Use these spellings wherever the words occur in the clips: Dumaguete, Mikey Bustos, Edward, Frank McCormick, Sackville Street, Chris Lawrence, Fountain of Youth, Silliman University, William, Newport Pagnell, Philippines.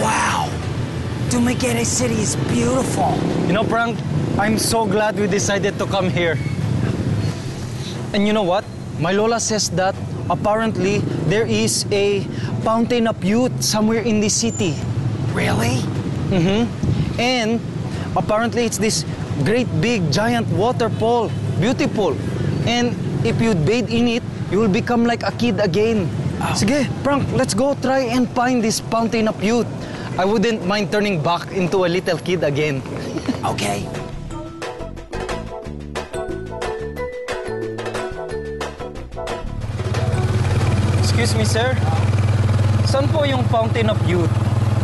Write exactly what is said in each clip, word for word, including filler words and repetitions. Wow! Dumaguete City is beautiful. You know, Frank, I'm so glad we decided to come here. And you know what? My Lola says that apparently there is a fountain of youth somewhere in the city. Really? Mm-hmm. And apparently it's this great big giant waterfall. Beautiful. And if you bathe in it, you will become like a kid again. Oh. Sige, Frank, let's go try and find this fountain of youth. I wouldn't mind turning back into a little kid again. Okay. Excuse me, sir. Saan po yung fountain of youth?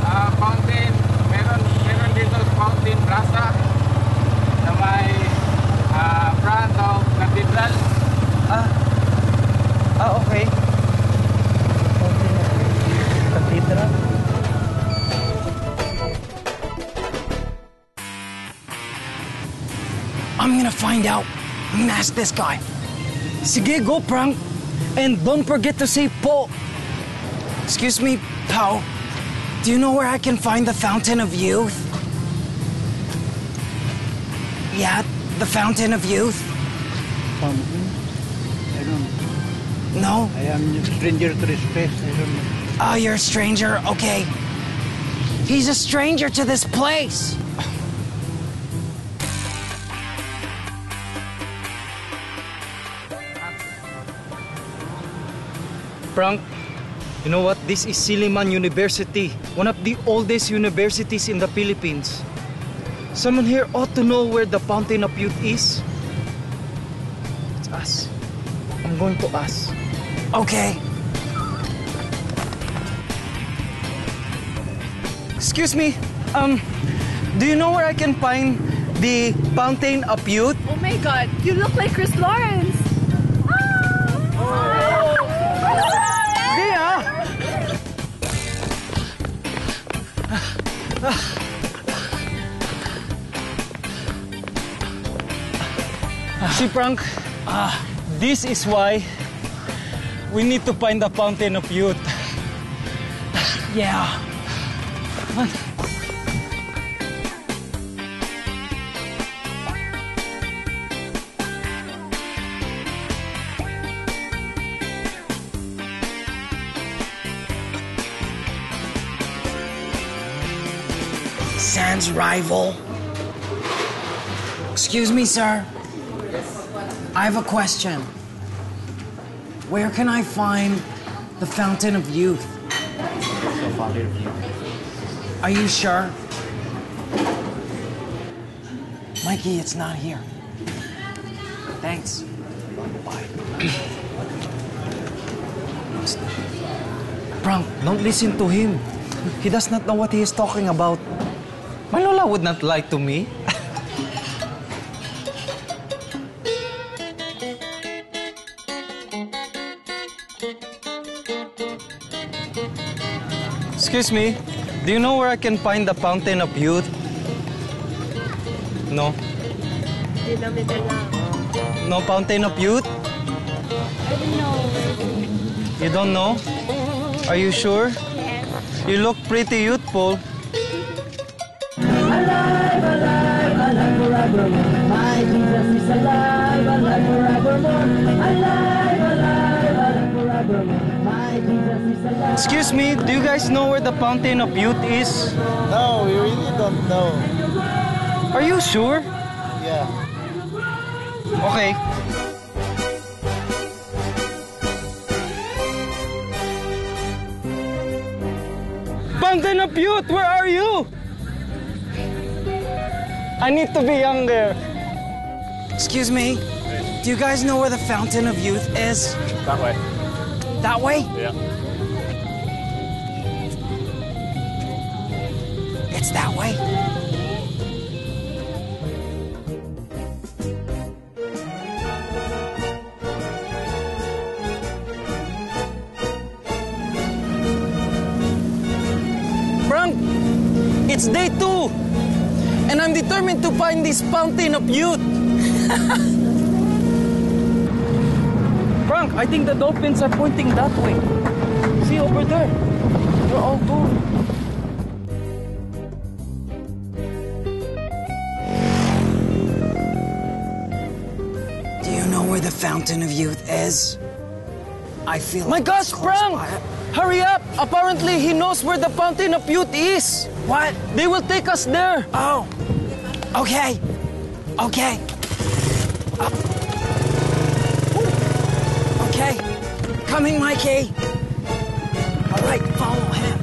Ah, uh, fountain. Meron, meron dito fountain plaza na may ah, uh, front of cathedral. Ah, ah, okay. Fountain of youth. Cathedral. I'm gonna find out. I'm gonna ask this guy. Sige, go, Frank. And don't forget to say po. Excuse me, pal. Do you know where I can find the Fountain of Youth? Yeah, the Fountain of Youth. Fountain? I don't know. No? I am a stranger to this place. I don't know. Oh, you're a stranger? Okay. He's a stranger to this place. Frank, you know what? This is Silliman University, one of the oldest universities in the Philippines. Someone here ought to know where the Fountain of Youth is. It's us. I'm going to ask. Okay. Excuse me. Um, do you know where I can find the Fountain of Youth? Oh my God! You look like Chris Lawrence. See, Frank, uh, this is why we need to find the Fountain of Youth. Yeah. Come on. Sans rival. Excuse me, sir. I have a question. Where can I find the Fountain of Youth? The Fountain of Youth. Are you sure? Mikey, it's not here. Thanks. Bye. Frank, don't listen to him. He does not know what he is talking about. My Lola would not lie to me. Excuse me, do you know where I can find the Fountain of Youth? No. No Fountain of Youth? I don't know. You don't know? Are you sure? Yes. You look pretty youthful. My Jesus is alive, alive forevermore. Alive, alive, alive forevermore. My Jesus is alive. Excuse me, do you guys know where the Fountain of Youth is? No, we really don't know. Are you sure? Yeah. Okay. Fountain of Youth, where are you? I need to be younger. Excuse me, do you guys know where the Fountain of Youth is? That way. That way? Yeah. It's that way. Frank, it's day two. And I'm determined to find this Fountain of Youth. I think the dolphins are pointing that way. See over there. They're all gone. Do you know where the Fountain of Youth is? I feel like... My gosh, Frank! Hurry up! Apparently, he knows where the Fountain of Youth is. What? They will take us there. Oh. Okay. Okay. Up. Okay. Coming, Mikey. All right, follow him.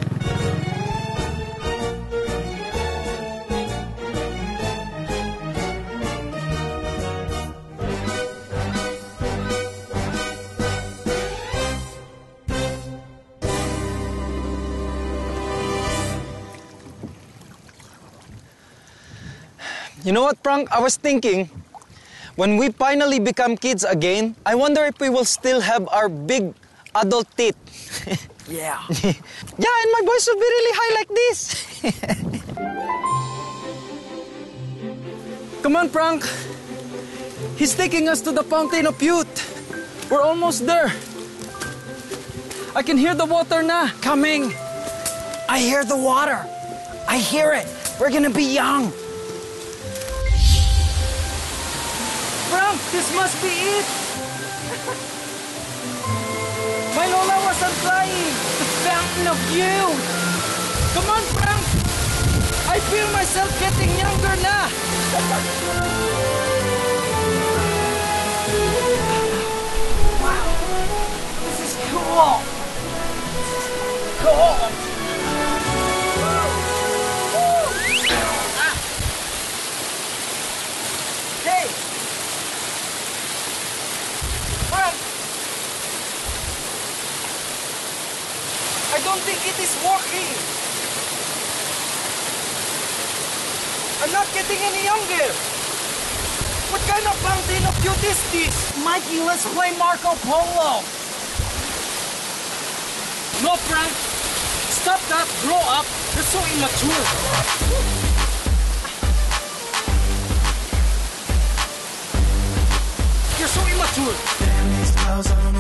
You know what, Frank? I was thinking, when we finally become kids again, I wonder if we will still have our big adult teeth. Yeah. Yeah, and my voice will be really high like this. Come on, Frank. He's taking us to the Fountain of Youth. We're almost there. I can hear the water now. Coming. I hear the water. I hear it. We're gonna be young. Frank, this must be it! My Lola wasn't crying! The Fountain of Youth! Come on, Frank! I feel myself getting younger now! Wow! This is cool! This is cool! Woo! Woo! Ah. Hey! I don't think it is working. I'm not getting any younger. What kind of Fountain of Youth is this? Mikey, let's play Marco Polo. No, Frank. Stop that. Grow up. You're so immature. You're so immature.